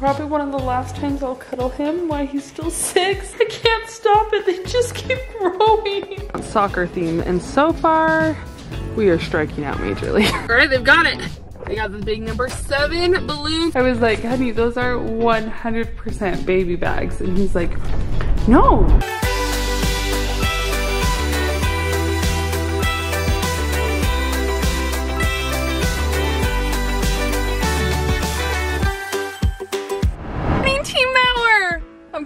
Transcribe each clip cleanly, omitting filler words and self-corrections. Probably one of the last times I'll cuddle him while he's still 6. I can't stop it, they just keep growing. Soccer theme, and so far, we are striking out majorly. All right, they've got it. They got the big number 7 balloons. I was like, honey, those are 100% baby bags. And he's like, no.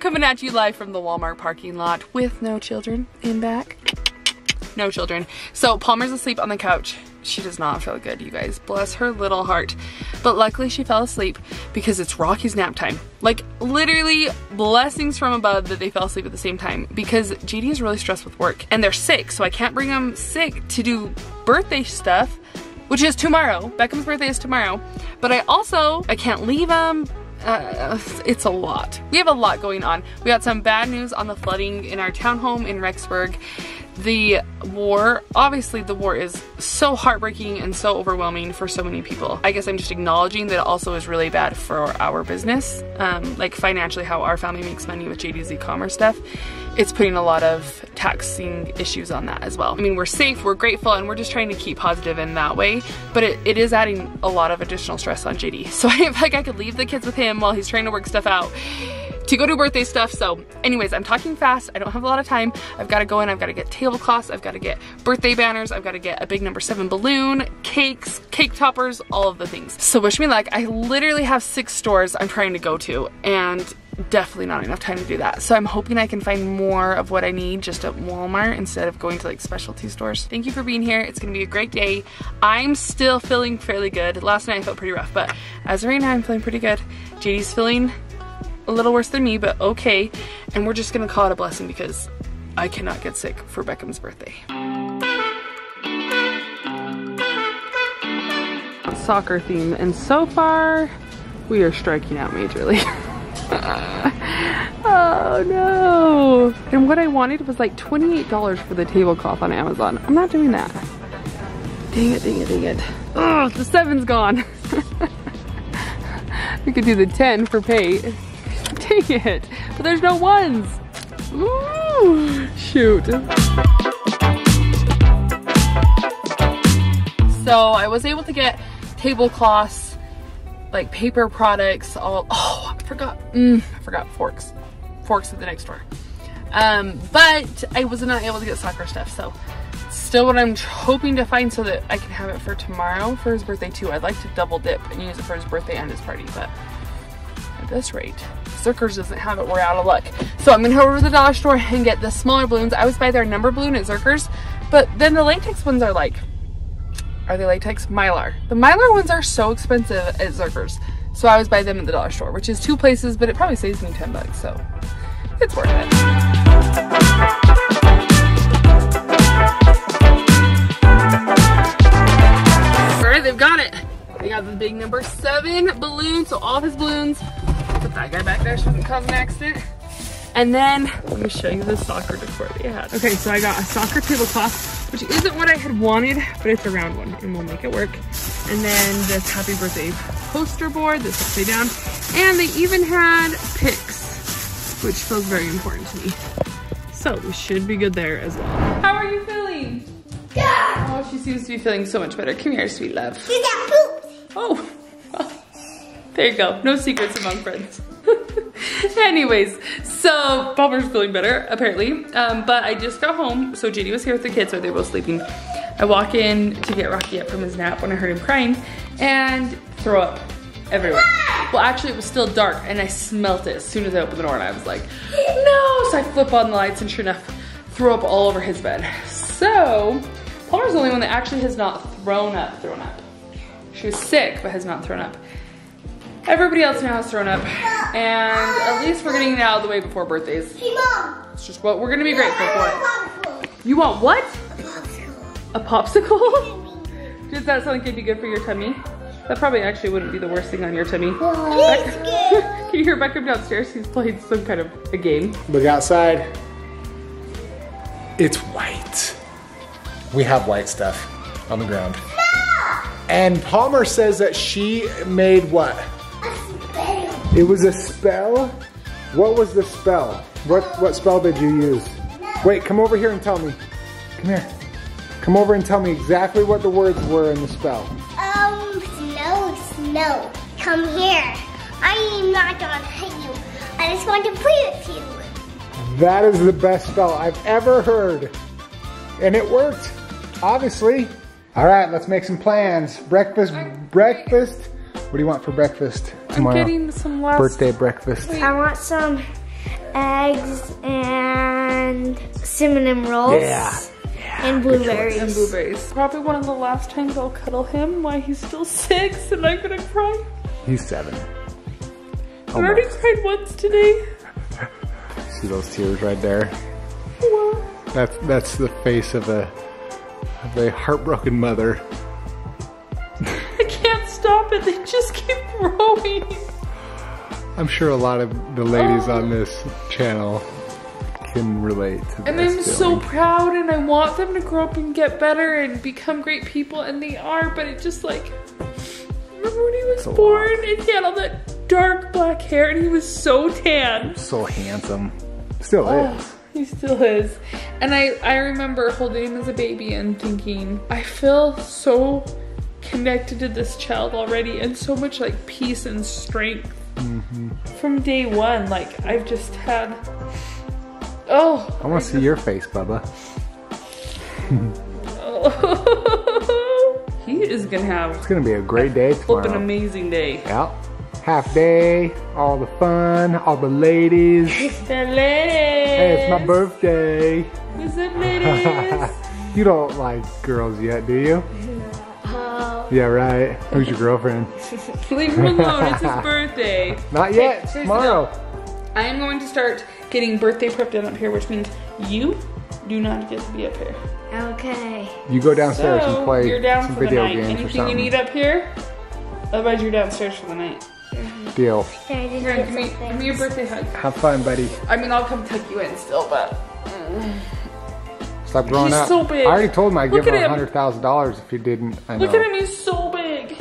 Coming at you live from the Walmart parking lot with no children in back. No children. So Palmer's asleep on the couch. She does not feel good, you guys. Bless her little heart. But luckily she fell asleep because it's Rocky's nap time. Like literally blessings from above that they fell asleep at the same time, because JD is really stressed with work and they're sick, so I can't bring them sick to do birthday stuff, which is tomorrow. Beckham's birthday is tomorrow. But I can't leave them. It's a lot. We have a lot going on. We got some bad news on the flooding in our townhome in Rexburg. The war, obviously the war is so heartbreaking and so overwhelming for so many people. I guess I'm just acknowledging that it also is really bad for our business. Like financially, how our family makes money with JD's e-commerce stuff. It's putting a lot of taxing issues on that as well. I mean, we're safe, we're grateful, and we're just trying to keep positive in that way, but it is adding a lot of additional stress on JD. So I feel like I could leave the kids with him while he's trying to work stuff out to go do birthday stuff. So anyways, I'm talking fast. I don't have a lot of time. I've got to go in. I've got to get tablecloths. I've got to get birthday banners. I've got to get a big number 7 balloon, cakes, cake toppers, all of the things. So wish me luck. I literally have 6 stores I'm trying to go to, and definitely not enough time to do that. So I'm hoping I can find more of what I need just at Walmart instead of going to like specialty stores. Thank you for being here. It's gonna be a great day. I'm still feeling fairly good. Last night I felt pretty rough, but as of right now, I'm feeling pretty good. JD's feeling a little worse than me, but okay. And we're just gonna call it a blessing because I cannot get sick for Beckham's birthday. Soccer theme, and so far, we are striking out majorly. Oh no. And what I wanted was like $28 for the tablecloth on Amazon. I'm not doing that. Dang it, dang it, dang it. Oh, the 7's gone. We could do the 10 for Pate. Dang it. But there's no 1s. Ooh, shoot. So I was able to get tablecloths, like paper products, all, oh, I forgot forks. Forks at the next store. But I was not able to get soccer stuff, so still what I'm hoping to find so that I can have it for tomorrow for his birthday too. I'd like to double dip and use it for his birthday and his party, but at this rate, Zurchers doesn't have it, we're out of luck. So I'm gonna head over to the dollar store and get the smaller balloons. I always buy their number balloon at Zurchers, but then the latex ones are like, are they latex? Mylar. The Mylar ones are so expensive at Zurchers. So I always buy them at the dollar store, which is 2 places, but it probably saves me 10 bucks, so it's worth it. All right, they've got it. They got the big number 7 balloon, so all of his balloons. Put that guy back there so it doesn't cause an accident. And then, let me show you the soccer decor they had. Okay, so I got a soccer tablecloth, which isn't what I had wanted, but it's a round one, and we'll make it work. And then this happy birthday poster board that's upside down. And they even had picks, which feels very important to me. So we should be good there as well. How are you feeling? Good. Oh, she seems to be feeling so much better. Come here, sweet love. She got pooped. Oh, well, there you go. No secrets among friends. Anyways, so Palmer's feeling better, apparently. But I just got home, so JD was here with the kids, so they were both sleeping. I walk in to get Rocky up from his nap when I heard him crying and throw up everywhere. Well, actually it was still dark and I smelt it as soon as I opened the door and I was like, no! So I flip on the lights and sure enough, throw up all over his bed. So, Palmer's the only one that actually has not thrown up. She was sick, but has not thrown up. Everybody else now has thrown up, and at least we're getting it out of the way before birthdays. Hey, Mom. It's just what we're gonna be grateful for. You want what? A popsicle? Does that sound like it'd be good for your tummy? That probably actually wouldn't be the worst thing on your tummy. Can you hear Beckham downstairs? He's playing some kind of a game. Look outside. It's white. We have white stuff on the ground. No! And Palmer says that she made what? A spell. It was a spell? What was the spell? What spell did you use? Wait, come over here and tell me. Come here. Come over and tell me exactly what the words were in the spell. Snow. Come here. I am not gonna hit you. I just want to play with you. That is the best spell I've ever heard. And it worked, obviously. All right, let's make some plans. Breakfast. What do you want for breakfast tomorrow? I'm getting some last birthday breakfast. Wait. I want some eggs and cinnamon rolls. Yeah. And blueberries. And blueberries. Probably one of the last times I'll cuddle him while he's still 6 and I'm gonna cry. He's 7. I already cried once today. See those tears right there? Wow. That's the face of a heartbroken mother. Stop it, they just keep growing. I'm sure a lot of the ladies on this channel can relate to this. And I'm so proud and I want them to grow up and get better and become great people, and they are, but it just like, remember when he was born and he had all that dark black hair and he was so tan. So handsome. Still is. He still is. And I remember holding him as a baby and thinking, I feel so connected to this child already, and so much like peace and strength from day one. Like I've just had, I want to see your face, Bubba. He is gonna have. It's gonna be a great day tomorrow. An amazing day. Yep. Half day, all the fun, all the ladies. It's the ladies. Hey, it's my birthday. It's the ladies. You don't like girls yet, do you? Yeah, right. Who's your girlfriend? Leave him alone. It's his birthday. Not yet. Hey, tomorrow. I am going to start getting birthday prep done up here, which means you do not get to be up here. Okay. You go downstairs and play some video games or something. Anything you need up here, otherwise you're downstairs for the night. Deal. Here, give me your birthday hug. Have fun, buddy. I mean, I'll come tuck you in still, but... Stop growing up. So big. I already told him I'd give him $100,000 if he didn't. I know. Look at him, he's so big.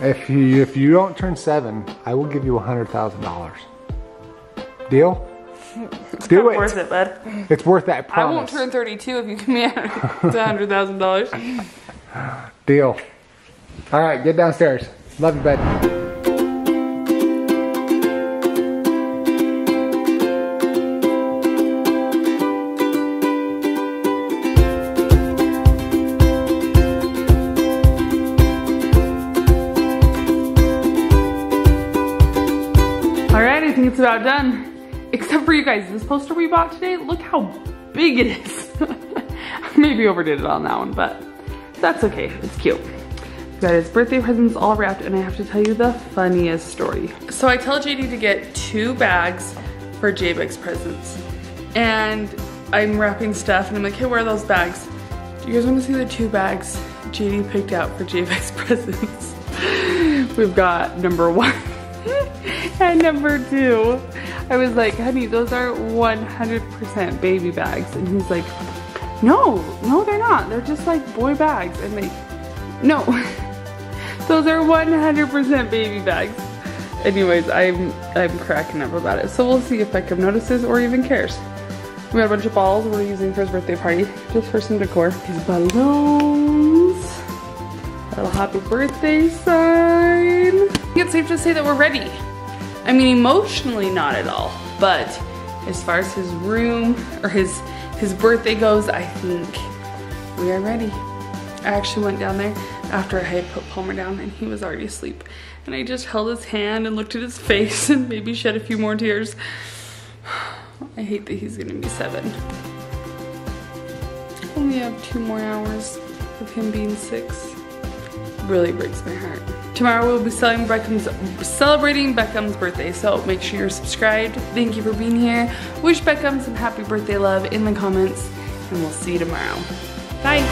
If you don't turn 7, I will give you $100,000. Deal? It's Do it. Worth it, bud. It's worth that. I promise. I won't turn 32 if you give me $100,000. Deal. All right, get downstairs. Love you, bud. It's about done, except for you guys. This poster we bought today, look how big it is. Maybe overdid it on that one, but that's okay, it's cute. Got his birthday presents all wrapped, and I have to tell you the funniest story. So I tell JD to get 2 bags for JBEX presents, and I'm wrapping stuff, and I'm like, hey, where are those bags? Do you guys want to see the 2 bags JD picked out for JBEX presents? We've got number 1. And number 2, I was like, honey, those are 100% baby bags. And he's like, no, they're not. They're just like boy bags. And no, those are 100% baby bags. Anyways, I'm cracking up about it. So we'll see if Beckham notices or even cares. We got a bunch of balls we're using for his birthday party, just for some decor. His balloons, a little happy birthday sign. I think it's safe to say that we're ready. I mean, emotionally not at all, but as far as his room or his birthday goes, I think we are ready. I actually went down there after I had put Palmer down and he was already asleep. And I just held his hand and looked at his face and maybe shed a few more tears. I hate that he's gonna be 7. I only have 2 more hours of him being 6. Really breaks my heart. Tomorrow we'll be celebrating Beckham's birthday, so make sure you're subscribed. Thank you for being here. Wish Beckham some happy birthday love in the comments, and we'll see you tomorrow. Bye.